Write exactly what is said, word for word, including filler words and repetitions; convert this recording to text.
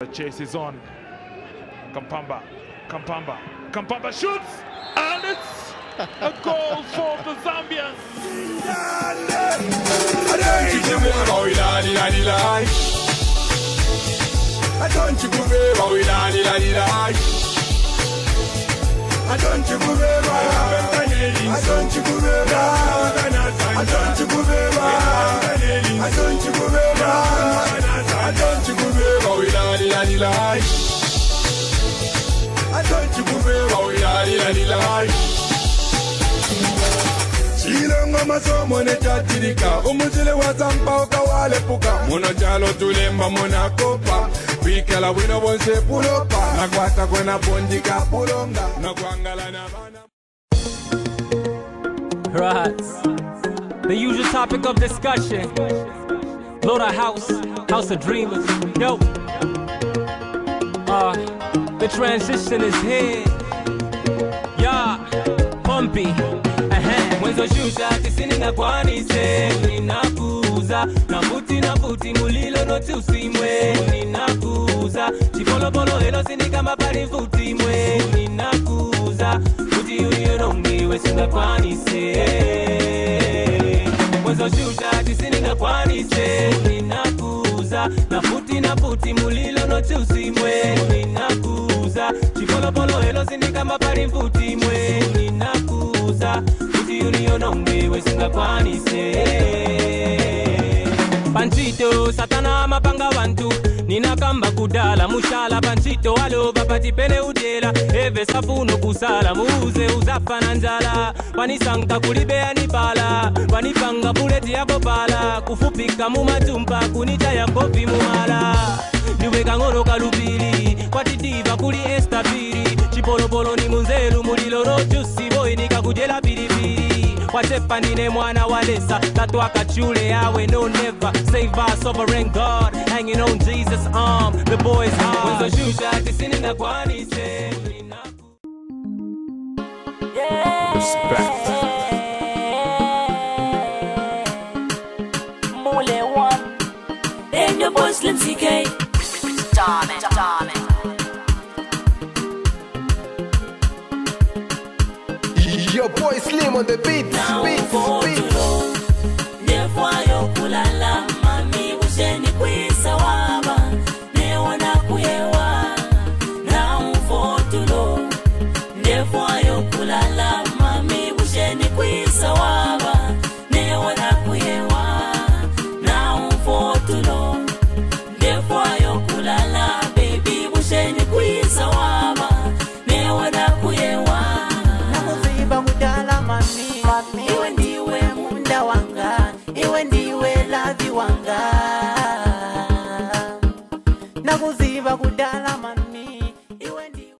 The chase is on. Kampamba, Kampamba, Kampamba shoots, and it's a goal for the Zambians. I don't you move away, the usual topic of discussion. Lord of House, House of Dreamers. Yo. Uh, the transition is here. Yeah, bumpy. Mwenzo shusha, tisini na kwani se. Ninakuza, nabuti nabuti, mulilo noti usimwe. Ninakuza, chipolo polo elo sinika mapari futi mwe. Ninakuza, kuti yuri yonongi, wesinga kwani se. Mwenzo shusha, tisini na kwani se. Ninakuza, nabuti nabuti, mulilo noti usimwe. Chifolo polo elo sindika mapari mfuti mwe. Ninakuza kuti uniona ungewe singakwanise. Panchito satana amapanga wantu. Ninakamba kudala mushala. Panchito walova patipele udela. Eve safuno kusala muuze uzafa na njala. Wanisanga kulibea nipala. Wanipanga buleti ya popala. Kufupika mumatumpa kunita ya mbopi mumala. Niweka ngoro kalupili. Kwatitiva kuli estabili. Chipolo polo ni munzeru mulilo rojusi. Boy nika kujela bilibili. Wachepa nine mwana walesa. Tatu wakachule awe no never. Save our sovereign God. Hanging on Jesus' arm. The boy's heart. Mwenzo shusha tisini na kwanise. Respect. Mule one. In the Muslim C K. Damn it, damn it. Your boy Slim on the beat, beat, beat. Nefwa yo kulala, mami ujeni kwisa waba. Newa na kuyewa, na mfotulo. Nefwa yo kulala, mami ujeni kwisa waba. Newa na kuyewa, na mfotulo. Nefwa yo kulala, baby ujeni kwisa waba. Newa na kuyewa. Iwe ndiwe munda wanga, iwe ndiwe lavi wanga.